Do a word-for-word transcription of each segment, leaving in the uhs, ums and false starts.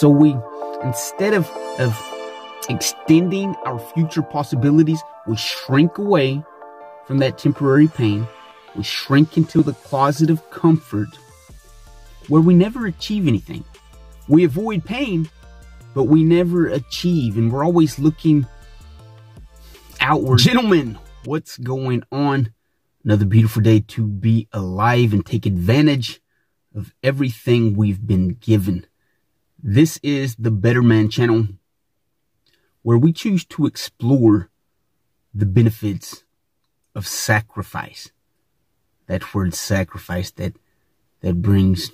So we, instead of, of extending our future possibilities, we shrink away from that temporary pain. We shrink into the closet of comfort where we never achieve anything. We avoid pain, but we never achieve, and we're always looking outward. Gentlemen, what's going on? Another beautiful day to be alive and take advantage of everything we've been given. This is the Better Man Channel, where we choose to explore the benefits of sacrifice. That word sacrifice, that that brings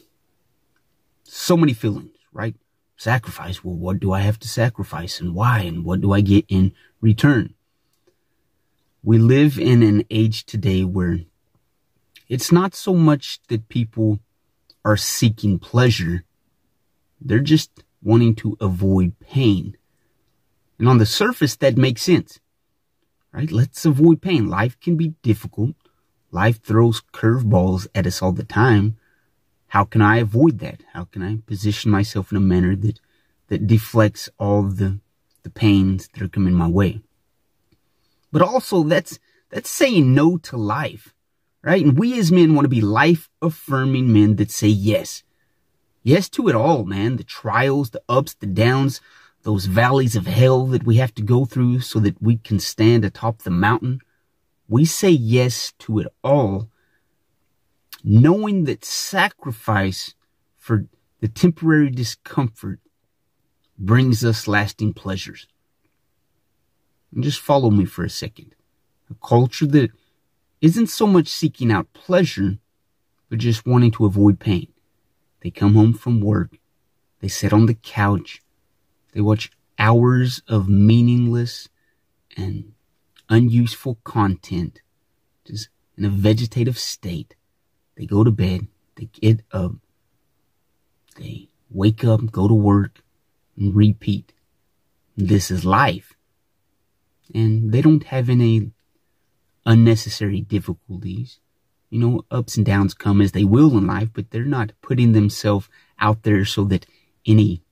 so many feelings, right? Sacrifice. Well, what do I have to sacrifice, and why, and what do I get in return? We live in an age today where it's not so much that people are seeking pleasure. They're just wanting to avoid pain. And on the surface, that makes sense, right? Let's avoid pain. Life can be difficult. Life throws curveballs at us all the time. How can I avoid that? How can I position myself in a manner that, that deflects all the, the pains that are coming my way? But also, that's, that's saying no to life, right? And we as men want to be life-affirming men that say yes. Yes to it all, man. The trials, the ups, the downs, those valleys of hell that we have to go through so that we can stand atop the mountain. We say yes to it all, knowing that sacrifice for the temporary discomfort brings us lasting pleasures. And just follow me for a second. A culture that isn't so much seeking out pleasure, but just wanting to avoid pain. They come home from work. They sit on the couch. They watch hours of meaningless and unuseful content, just in a vegetative state. They go to bed. They get up. They wake up, go to work, and repeat. This is life. And they don't have any unnecessary difficulties. You know, ups and downs come as they will in life, but they're not putting themselves out there so that any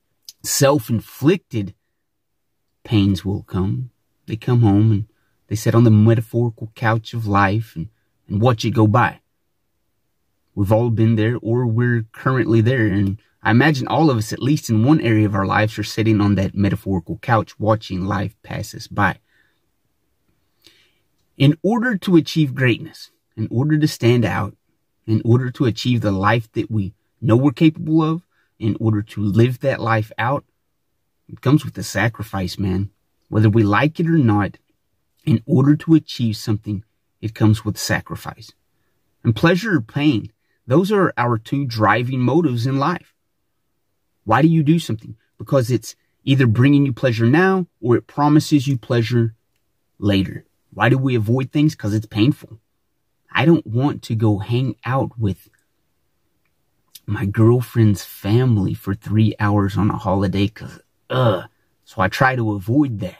self-inflicted pains will come. They come home and they sit on the metaphorical couch of life and, and watch it go by. We've all been there, or we're currently there. And I imagine all of us, at least in one area of our lives, are sitting on that metaphorical couch watching life pass us by. In order to achieve greatness, in order to stand out, in order to achieve the life that we know we're capable of, in order to live that life out, it comes with a sacrifice, man. Whether we like it or not, in order to achieve something, it comes with sacrifice. And pleasure or pain, those are our two driving motives in life. Why do you do something? Because it's either bringing you pleasure now, or it promises you pleasure later. Why do we avoid things? Because it's painful. I don't want to go hang out with my girlfriend's family for three hours on a holiday because, uh, so I try to avoid that.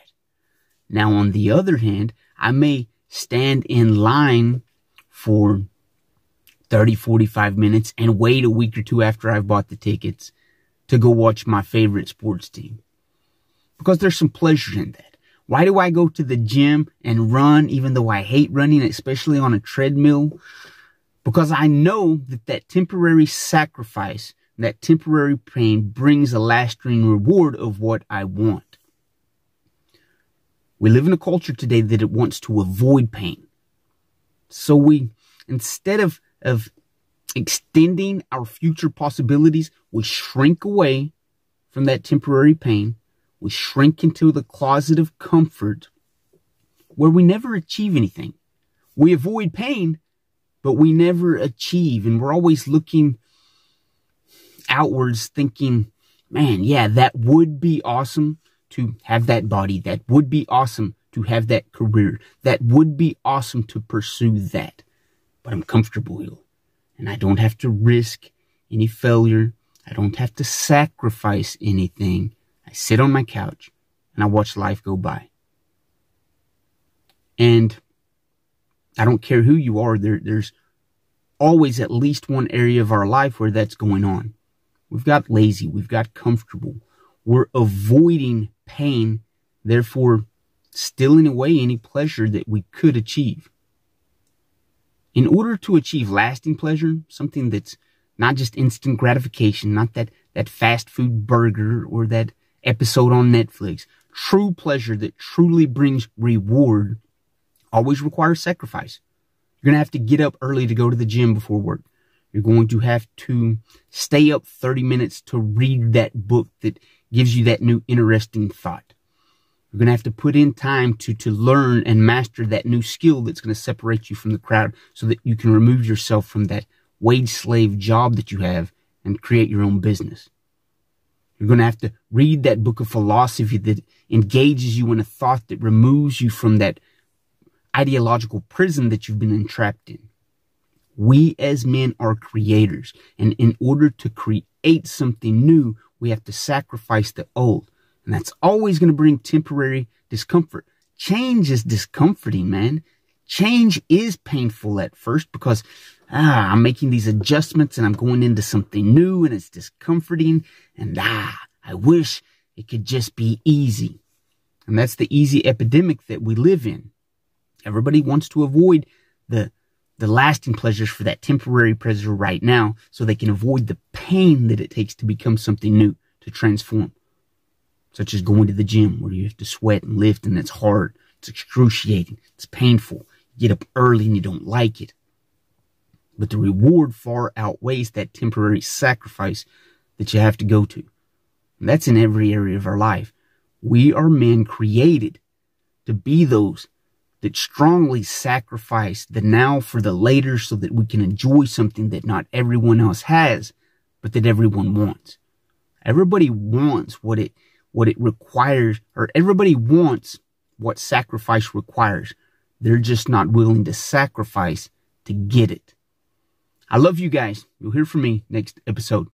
Now, on the other hand, I may stand in line for thirty, forty-five minutes and wait a week or two after I've bought the tickets to go watch my favorite sports team because there's some pleasure in that. Why do I go to the gym and run, even though I hate running, especially on a treadmill? Because I know that that temporary sacrifice, that temporary pain brings a lasting reward of what I want. We live in a culture today that it wants to avoid pain. So we, instead of, of extending our future possibilities, we shrink away from that temporary pain. We shrink into the closet of comfort where we never achieve anything. We avoid pain, but we never achieve. And we're always looking outwards thinking, man, yeah, that would be awesome to have that body. That would be awesome to have that career. That would be awesome to pursue that. But I'm comfortable here. And I don't have to risk any failure. I don't have to sacrifice anything. I sit on my couch and I watch life go by. And I don't care who you are. There, there's always at least one area of our life where that's going on. We've got lazy. We've got comfortable. We're avoiding pain, therefore stealing away any pleasure that we could achieve. In order to achieve lasting pleasure, something that's not just instant gratification, not that, that fast food burger or that episode on Netflix, true pleasure that truly brings reward always requires sacrifice. You're going to have to get up early to go to the gym before work. You're going to have to stay up thirty minutes to read that book that gives you that new interesting thought. You're going to have to put in time to, to learn and master that new skill that's going to separate you from the crowd so that you can remove yourself from that wage slave job that you have and create your own business. You're going to have to read that book of philosophy that engages you in a thought that removes you from that ideological prison that you've been entrapped in. We as men are creators, and in order to create something new, we have to sacrifice the old. And that's always going to bring temporary discomfort. Change is discomforting, man. Change is painful at first because ah, I'm making these adjustments and I'm going into something new and it's discomforting. And ah, I wish it could just be easy. And that's the easy epidemic that we live in. Everybody wants to avoid the, the lasting pleasures for that temporary pleasure right now so they can avoid the pain that it takes to become something new, to transform. Such as going to the gym where you have to sweat and lift and it's hard. It's excruciating. It's painful. You get up early and you don't like it. But the reward far outweighs that temporary sacrifice that you have to go to. And that's in every area of our life. We are men created to be those that strongly sacrifice the now for the later so that we can enjoy something that not everyone else has, but that everyone wants. Everybody wants what it what it requires, or everybody wants what sacrifice requires. They're just not willing to sacrifice to get it. I love you guys. You'll hear from me next episode.